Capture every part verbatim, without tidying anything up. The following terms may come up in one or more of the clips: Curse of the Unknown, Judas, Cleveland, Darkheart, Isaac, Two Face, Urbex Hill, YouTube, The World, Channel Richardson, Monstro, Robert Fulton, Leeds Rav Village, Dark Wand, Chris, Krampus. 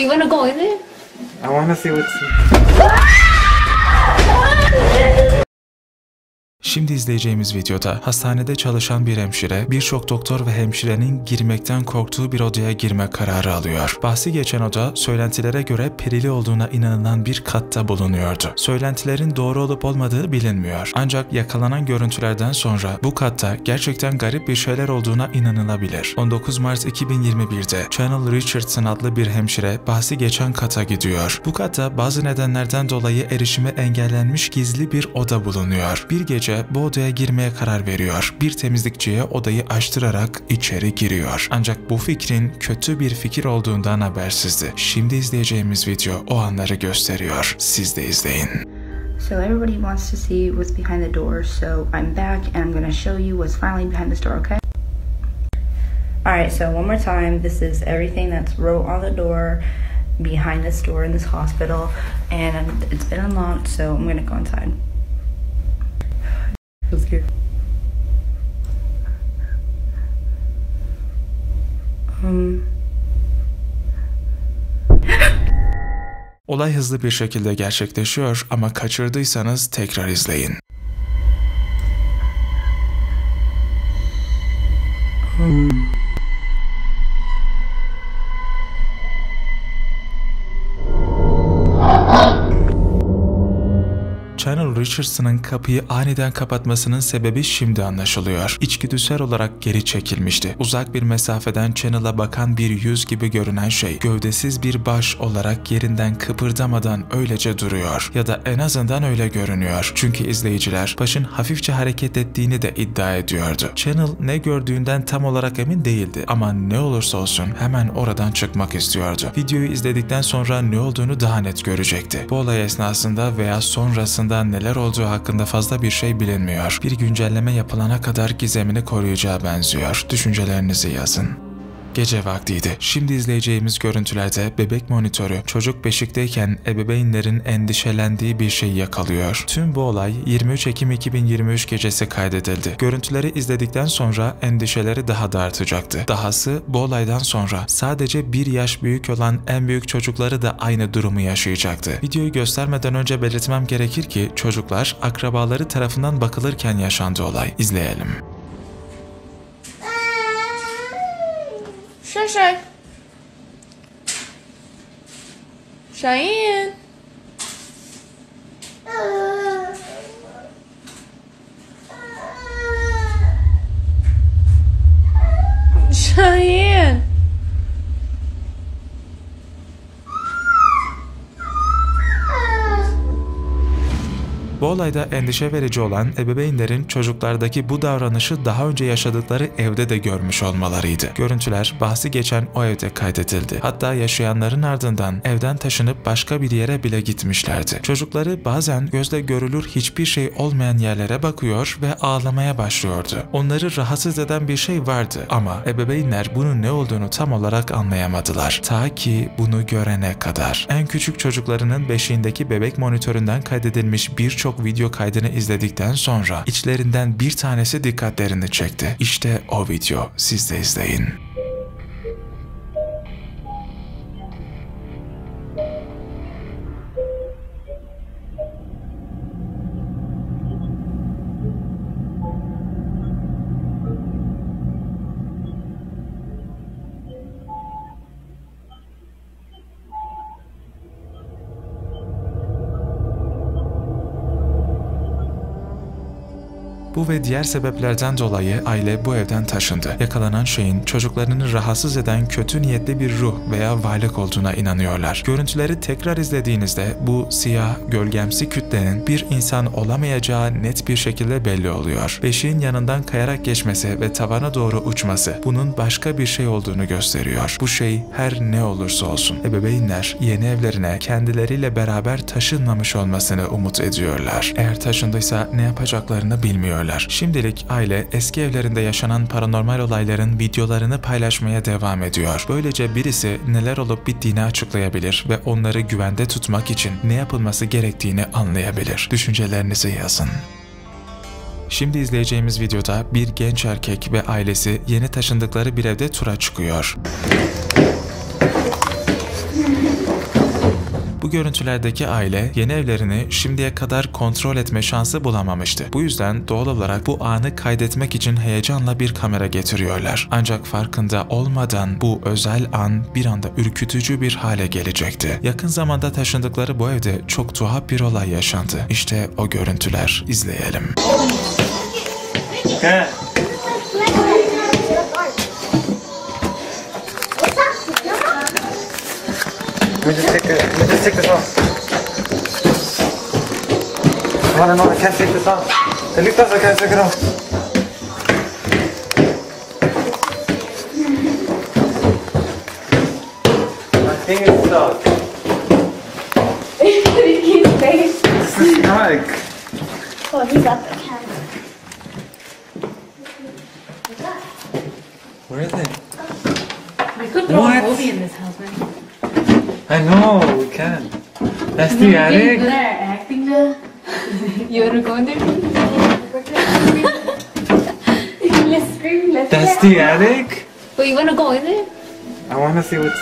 Well, you want to go in there? I want to see what's... Şimdi izleyeceğimiz videoda hastanede çalışan bir hemşire, birçok doktor ve hemşirenin girmekten korktuğu bir odaya girme kararı alıyor. Bahsi geçen oda, söylentilere göre perili olduğuna inanılan bir katta bulunuyordu. Söylentilerin doğru olup olmadığı bilinmiyor. Ancak yakalanan görüntülerden sonra bu katta gerçekten garip bir şeyler olduğuna inanılabilir. on dokuz Mart iki bin yirmi bir'de Channel Richardson adlı bir hemşire bahsi geçen kata gidiyor. Bu katta bazı nedenlerden dolayı erişime engellenmiş gizli bir oda bulunuyor. Bir gece bu odaya girmeye karar veriyor. Bir temizlikçiye odayı açtırarak içeri giriyor. Ancak bu fikrin kötü bir fikir olduğundan habersizdi. Şimdi izleyeceğimiz video o anları gösteriyor. Siz de izleyin. So everybody wants to see what's behind the door. So I'm back and I'm going to show you what's finally behind this door, okay? All right, so one more time. This is everything that's wrote on the door behind this door in this hospital and it's been unlocked, so I'm going to go inside. Let's go. Um. Olay hızlı bir şekilde gerçekleşiyor ama kaçırdıysanız tekrar izleyin. Um. Channel Richardson'ın kapıyı aniden kapatmasının sebebi şimdi anlaşılıyor. İçgüdüsel olarak geri çekilmişti. Uzak bir mesafeden Channel'a bakan bir yüz gibi görünen şey, gövdesiz bir baş olarak yerinden kıpırdamadan öylece duruyor. Ya da en azından öyle görünüyor. Çünkü izleyiciler başın hafifçe hareket ettiğini de iddia ediyordu. Channel ne gördüğünden tam olarak emin değildi. Ama ne olursa olsun hemen oradan çıkmak istiyordu. Videoyu izledikten sonra ne olduğunu daha net görecekti. Bu olay esnasında veya sonrasında neler olduğu hakkında fazla bir şey bilinmiyor. Bir güncelleme yapılana kadar gizemini koruyacağı benziyor. Düşüncelerinizi yazın. Gece vaktiydi. Şimdi izleyeceğimiz görüntülerde bebek monitörü çocuk beşikteyken ebeveynlerin endişelendiği bir şey yakalıyor. Tüm bu olay yirmi üç Ekim iki bin yirmi üç gecesi kaydedildi. Görüntüleri izledikten sonra endişeleri daha da artacaktı. Dahası bu olaydan sonra sadece bir yaş büyük olan en büyük çocukları da aynı durumu yaşayacaktı. Videoyu göstermeden önce belirtmem gerekir ki çocuklar akrabaları tarafından bakılırken yaşandı olay. İzleyelim. Shay Shay. Cheyenne. Cheyenne. Bu olayda endişe verici olan ebeveynlerin çocuklardaki bu davranışı daha önce yaşadıkları evde de görmüş olmalarıydı. Görüntüler bahsi geçen o evde kaydedildi. Hatta yaşayanların ardından evden taşınıp başka bir yere bile gitmişlerdi. Çocukları bazen gözle görülür hiçbir şey olmayan yerlere bakıyor ve ağlamaya başlıyordu. Onları rahatsız eden bir şey vardı ama ebeveynler bunun ne olduğunu tam olarak anlayamadılar. Ta ki bunu görene kadar. En küçük çocuklarının beşiğindeki bebek monitöründen kaydedilmiş birçok Çok video kaydını izledikten sonra içlerinden bir tanesi dikkatlerini çekti. İşte o video. Siz de izleyin. Bu ve diğer sebeplerden dolayı aile bu evden taşındı. Yakalanan şeyin çocuklarını rahatsız eden kötü niyetli bir ruh veya varlık olduğuna inanıyorlar. Görüntüleri tekrar izlediğinizde bu siyah, gölgemsi kütlenin bir insan olamayacağı net bir şekilde belli oluyor. Beşiğin yanından kayarak geçmesi ve tavana doğru uçması bunun başka bir şey olduğunu gösteriyor. Bu şey her ne olursa olsun. Ebeveynler yeni evlerine kendileriyle beraber taşınmamış olmasını umut ediyorlar. Eğer taşındıysa ne yapacaklarını bilmiyorlar. Şimdilik aile eski evlerinde yaşanan paranormal olayların videolarını paylaşmaya devam ediyor. Böylece birisi neler olup bittiğini açıklayabilir ve onları güvende tutmak için ne yapılması gerektiğini anlayabilir. Düşüncelerinizi yazın. Şimdi izleyeceğimiz videoda bir genç erkek ve ailesi yeni taşındıkları bir evde tura çıkıyor. Bu görüntülerdeki aile yeni evlerini şimdiye kadar kontrol etme şansı bulamamıştı. Bu yüzden doğal olarak bu anı kaydetmek için heyecanla bir kamera getiriyorlar. Ancak farkında olmadan bu özel an bir anda ürkütücü bir hale gelecekti. Yakın zamanda taşındıkları bu evde çok tuhaf bir olay yaşandı. İşte o görüntüler. İzleyelim. He. We just take this. We just take this off. Come on, no, I can't take this off. The lift does. I can't take it off. I think it's stuck. It keeps face. This is like. Oh, he got the camera. Where is it? We could throw a movie in this house, right? I know, we can. That's the attic. You are acting the... You are recording? Let's scream, let's That's the attic? But you wanna go in it? I wanna see what's...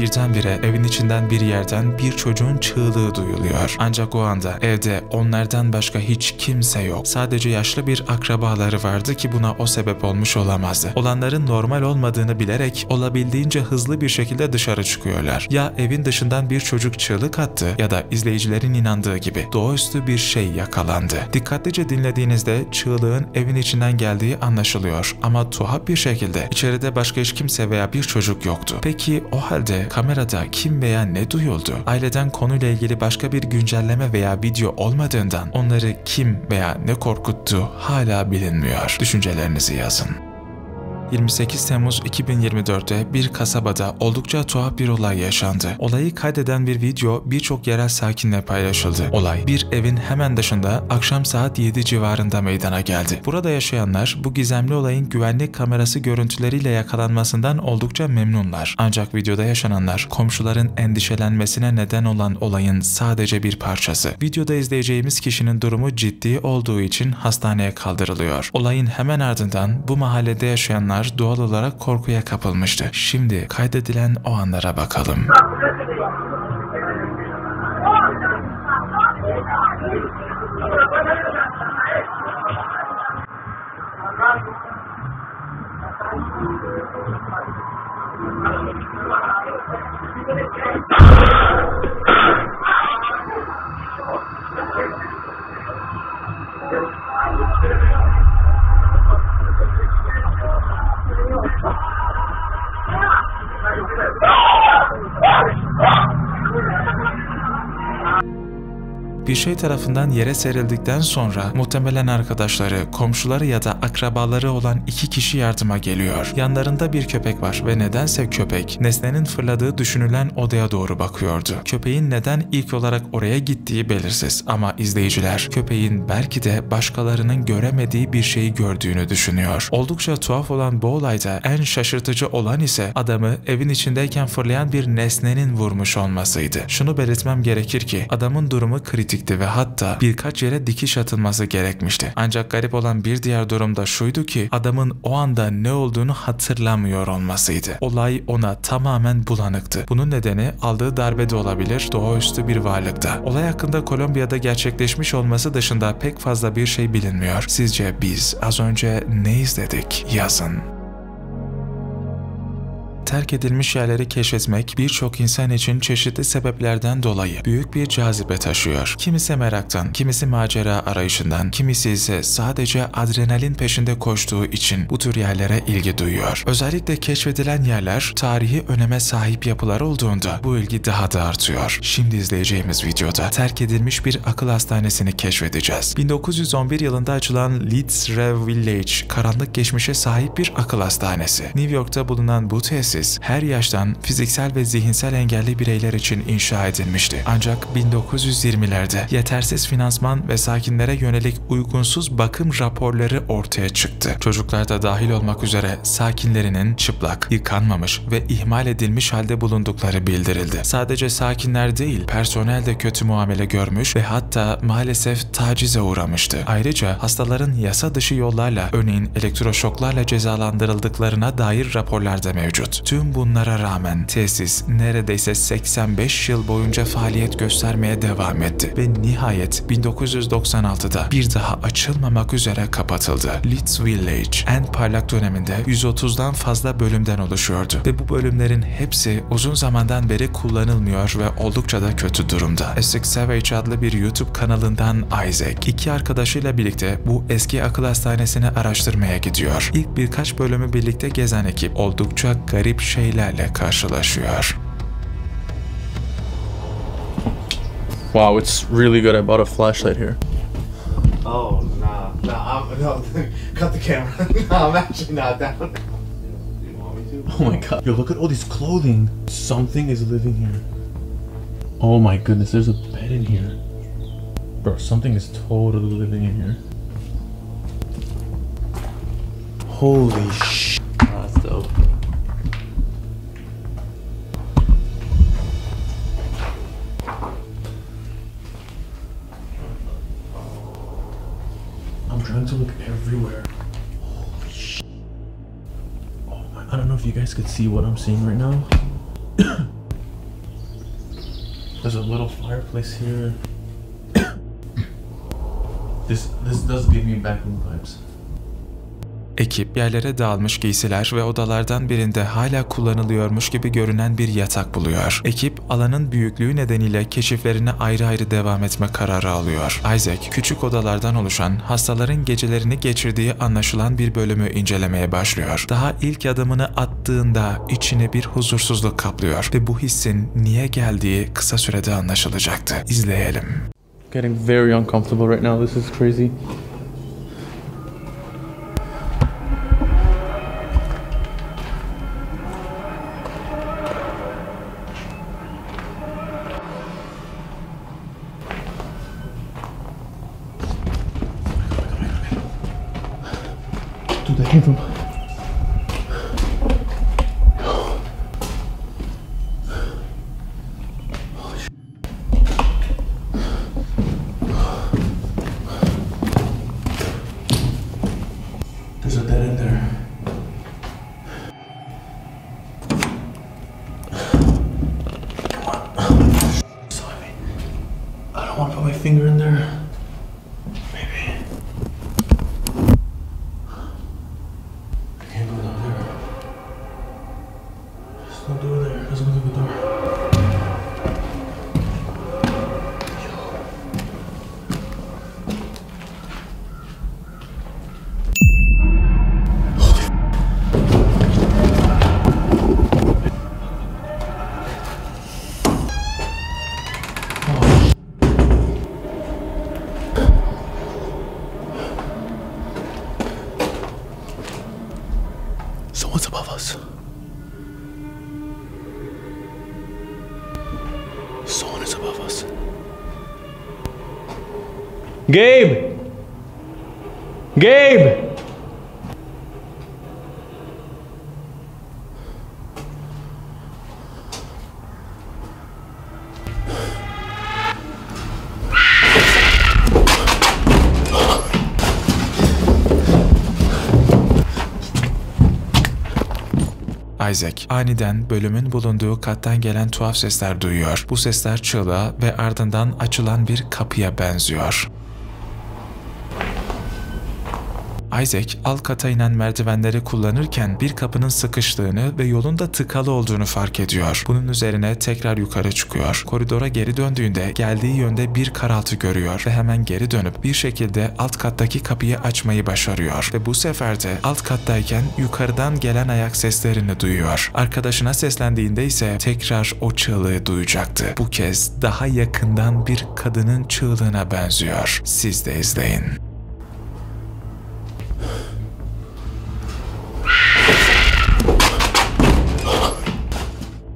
Birdenbire evin içinden bir yerden bir çocuğun çığlığı duyuluyor. Ancak o anda evde onlardan başka hiç kimse yok. Sadece yaşlı bir akrabaları vardı ki buna o sebep olmuş olamazdı. Olanların normal olmadığını bilerek olabildiğince hızlı bir şekilde dışarı çıkıyorlar. Ya evin dışından bir çocuk çığlık attı ya da izleyicilerin inandığı gibi doğaüstü bir şey yakalandı. Dikkatlice dinlediğinizde çığlığın evin içinden geldiği anlaşılıyor. Ama tuhaf bir şekilde içeride başka hiç kimse veya bir çocuk yoktu. Peki o halde kamerada kim veya ne duyuldu? Aileden konuyla ilgili başka bir güncelleme veya video olmadığından onları kim veya ne korkuttu hala bilinmiyor. Düşüncelerinizi yazın. yirmi sekiz Temmuz iki bin yirmi dört'te bir kasabada oldukça tuhaf bir olay yaşandı. Olayı kaydeden bir video birçok yerel sakinle paylaşıldı. Olay bir evin hemen dışında akşam saat yedi civarında meydana geldi. Burada yaşayanlar bu gizemli olayın güvenlik kamerası görüntüleriyle yakalanmasından oldukça memnunlar. Ancak videoda yaşananlar komşuların endişelenmesine neden olan olayın sadece bir parçası. Videoda izleyeceğimiz kişinin durumu ciddi olduğu için hastaneye kaldırılıyor. Olayın hemen ardından bu mahallede yaşayanlar doğal olarak korkuya kapılmıştı. Şimdi kaydedilen o anlara bakalım. Bir şey tarafından yere serildikten sonra muhtemelen arkadaşları, komşuları ya da akrabaları olan iki kişi yardıma geliyor. Yanlarında bir köpek var ve nedense köpek nesnenin fırladığı düşünülen odaya doğru bakıyordu. Köpeğin neden ilk olarak oraya gittiği belirsiz ama izleyiciler köpeğin belki de başkalarının göremediği bir şeyi gördüğünü düşünüyor. Oldukça tuhaf olan bu olayda en şaşırtıcı olan ise adamı evin içindeyken fırlayan bir nesnenin vurmuş olmasıydı. Şunu belirtmem gerekir ki adamın durumu kritik ve hatta birkaç yere dikiş atılması gerekmişti. Ancak garip olan bir diğer durum da şuydu ki adamın o anda ne olduğunu hatırlamıyor olmasıydı. Olay ona tamamen bulanıktı. Bunun nedeni aldığı darbe de olabilir, doğaüstü bir varlıkta. Olay hakkında Kolombiya'da gerçekleşmiş olması dışında pek fazla bir şey bilinmiyor. Sizce biz az önce ne izledik? Yazın. Terk edilmiş yerleri keşfetmek birçok insan için çeşitli sebeplerden dolayı büyük bir cazibe taşıyor. Kimisi meraktan, kimisi macera arayışından, kimisi ise sadece adrenalin peşinde koştuğu için bu tür yerlere ilgi duyuyor. Özellikle keşfedilen yerler tarihi öneme sahip yapılar olduğunda bu ilgi daha da artıyor. Şimdi izleyeceğimiz videoda terk edilmiş bir akıl hastanesini keşfedeceğiz. bin dokuz yüz on bir yılında açılan Leeds Rav Village karanlık geçmişe sahip bir akıl hastanesi. New York'ta bulunan bu tesis her yaştan fiziksel ve zihinsel engelli bireyler için inşa edilmişti. Ancak bin dokuz yüz yirmi'lerde yetersiz finansman ve sakinlere yönelik uygunsuz bakım raporları ortaya çıktı. Çocuklar da dahil olmak üzere sakinlerinin çıplak, yıkanmamış ve ihmal edilmiş halde bulundukları bildirildi. Sadece sakinler değil, personel de kötü muamele görmüş ve hatta maalesef tacize uğramıştı. Ayrıca hastaların yasa dışı yollarla, örneğin elektroşoklarla cezalandırıldıklarına dair raporlar da mevcut. Tüm bunlara rağmen tesis neredeyse seksen beş yıl boyunca faaliyet göstermeye devam etti ve nihayet bin dokuz yüz doksan altıda bir daha açılmamak üzere kapatıldı. Leeds Village en parlak döneminde yüz otuzdan fazla bölümden oluşuyordu ve bu bölümlerin hepsi uzun zamandan beri kullanılmıyor ve oldukça da kötü durumda. Essex Savage adlı bir YouTube kanalından Isaac, iki arkadaşıyla birlikte bu eski akıl hastanesini araştırmaya gidiyor. İlk birkaç bölümü birlikte gezen ekip oldukça garip şeylerle karşılaşıyor. Wow, it's really good. I bought a flashlight here. Oh nah, nah, I'm, no! Cut the camera. No, I'm actually not down. You want me to? Oh my god! Yo, look at all this clothing. Something is living here. Oh my goodness, there's a bed in here, bro. Something is totally living in here. Holy sh! Oh, that's dope. To look everywhere. Holy shit. Oh my, I don't know if you guys could see what I'm seeing right now. There's a little fireplace here. This this does give me backroom vibes. Ekip yerlere dağılmış giysiler ve odalardan birinde hala kullanılıyormuş gibi görünen bir yatak buluyor. Ekip alanın büyüklüğü nedeniyle keşiflerine ayrı ayrı devam etme kararı alıyor. Isaac, küçük odalardan oluşan hastaların gecelerini geçirdiği anlaşılan bir bölümü incelemeye başlıyor. Daha ilk adımını attığında içini bir huzursuzluk kaplıyor ve bu hissin niye geldiği kısa sürede anlaşılacaktı. İzleyelim. Getting very uncomfortable right now. This is crazy. Dude, I came from... There's a dead end there. Come on. I don't want to put my finger in there. Someone's above us. Someone is above us. Gabe! Gabe! Isaac aniden bölümün bulunduğu kattan gelen tuhaf sesler duyuyor. Bu sesler çığlığa ve ardından açılan bir kapıya benziyor. Isaac alt kata inen merdivenleri kullanırken bir kapının sıkıştığını ve yolunda tıkalı olduğunu fark ediyor. Bunun üzerine tekrar yukarı çıkıyor. Koridora geri döndüğünde geldiği yönde bir karaltı görüyor ve hemen geri dönüp bir şekilde alt kattaki kapıyı açmayı başarıyor. Ve bu sefer de alt kattayken yukarıdan gelen ayak seslerini duyuyor. Arkadaşına seslendiğinde ise tekrar o çığlığı duyacaktı. Bu kez daha yakından bir kadının çığlığına benziyor. Siz de izleyin.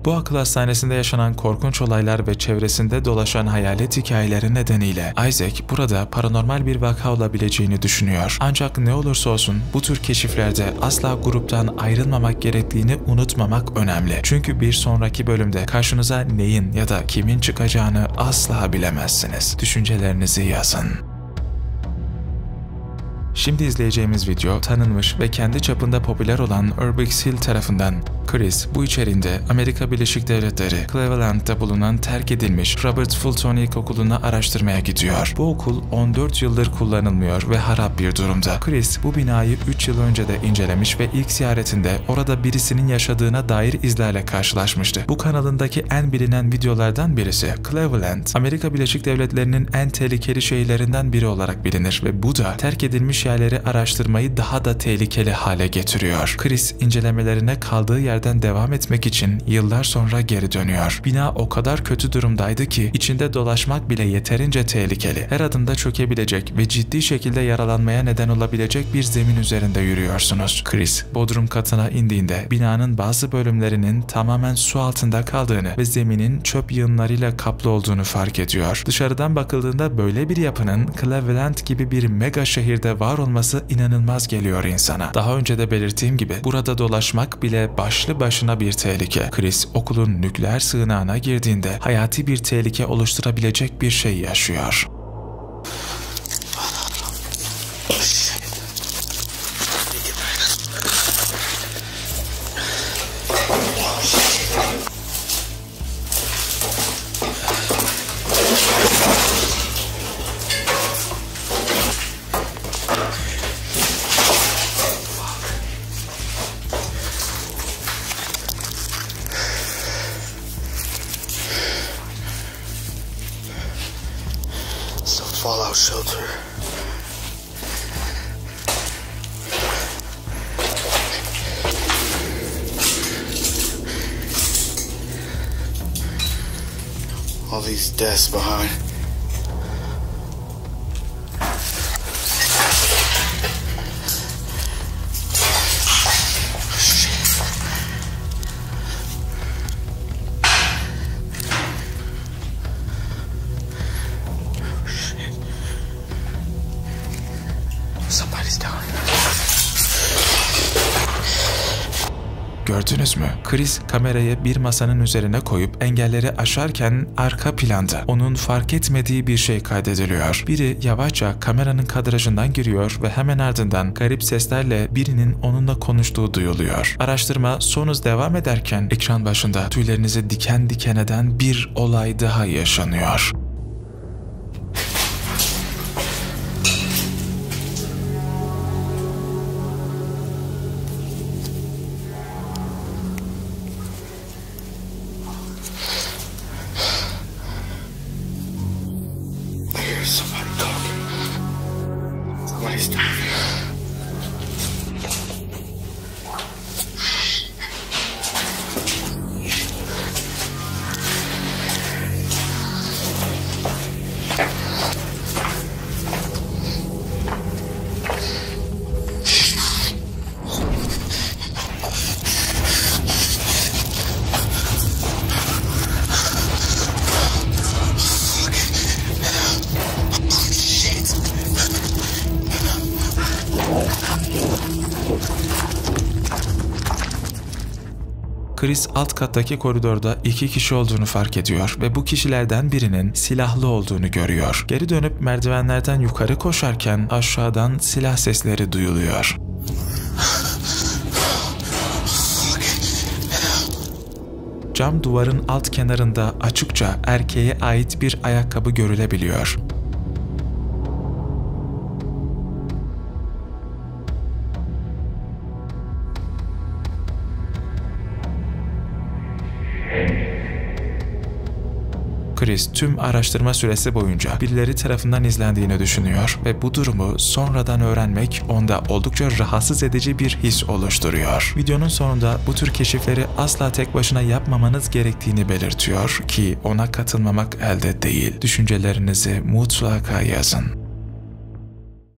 Bu akıl hastanesinde yaşanan korkunç olaylar ve çevresinde dolaşan hayalet hikayeleri nedeniyle Isaac burada paranormal bir vaka olabileceğini düşünüyor. Ancak ne olursa olsun bu tür keşiflerde asla gruptan ayrılmamak gerektiğini unutmamak önemli. Çünkü bir sonraki bölümde karşınıza neyin ya da kimin çıkacağını asla bilemezsiniz. Düşüncelerinizi yazın. Şimdi izleyeceğimiz video tanınmış ve kendi çapında popüler olan Urbex Hill tarafından. Chris bu içeriğinde Amerika Birleşik Devletleri Cleveland'da bulunan terk edilmiş Robert Fulton İlkokulu'na araştırmaya gidiyor. Bu okul on dört yıldır kullanılmıyor ve harap bir durumda. Chris bu binayı üç yıl önce de incelemiş ve ilk ziyaretinde orada birisinin yaşadığına dair izlerle karşılaşmıştı. Bu kanalındaki en bilinen videolardan birisi. Cleveland, Amerika Birleşik Devletleri'nin en tehlikeli şehirlerinden biri olarak bilinir ve bu da terk edilmiş yerleri araştırmayı daha da tehlikeli hale getiriyor. Chris incelemelerine kaldığı yerden devam etmek için yıllar sonra geri dönüyor. Bina o kadar kötü durumdaydı ki içinde dolaşmak bile yeterince tehlikeli. Her adımda çökebilecek ve ciddi şekilde yaralanmaya neden olabilecek bir zemin üzerinde yürüyorsunuz. Chris, bodrum katına indiğinde binanın bazı bölümlerinin tamamen su altında kaldığını ve zeminin çöp yığınlarıyla kaplı olduğunu fark ediyor. Dışarıdan bakıldığında böyle bir yapının Cleveland gibi bir mega şehirde var olması inanılmaz geliyor insana. Daha önce de belirttiğim gibi burada dolaşmak bile başlı başına bir tehlike. Chris okulun nükleer sığınağına girdiğinde hayati bir tehlike oluşturabilecek bir şey yaşıyor. Fallout shelter. All these deaths behind. Gördünüz mü? Chris kamerayı bir masanın üzerine koyup engelleri aşarken arka planda onun fark etmediği bir şey kaydediliyor. Biri yavaşça kameranın kadrajından giriyor ve hemen ardından garip seslerle birinin onunla konuştuğu duyuluyor. Araştırma sonuz devam ederken ekran başında tüylerinizi diken diken eden bir olay daha yaşanıyor. Chris alt kattaki koridorda iki kişi olduğunu fark ediyor ve bu kişilerden birinin silahlı olduğunu görüyor. Geri dönüp merdivenlerden yukarı koşarken aşağıdan silah sesleri duyuluyor. Cam duvarın alt kenarında açıkça erkeğe ait bir ayakkabı görülebiliyor. Chris tüm araştırma süresi boyunca birileri tarafından izlendiğini düşünüyor ve bu durumu sonradan öğrenmek onda oldukça rahatsız edici bir his oluşturuyor. Videonun sonunda bu tür keşifleri asla tek başına yapmamanız gerektiğini belirtiyor ki ona katılmamak elde değil. Düşüncelerinizi mutlaka yazın.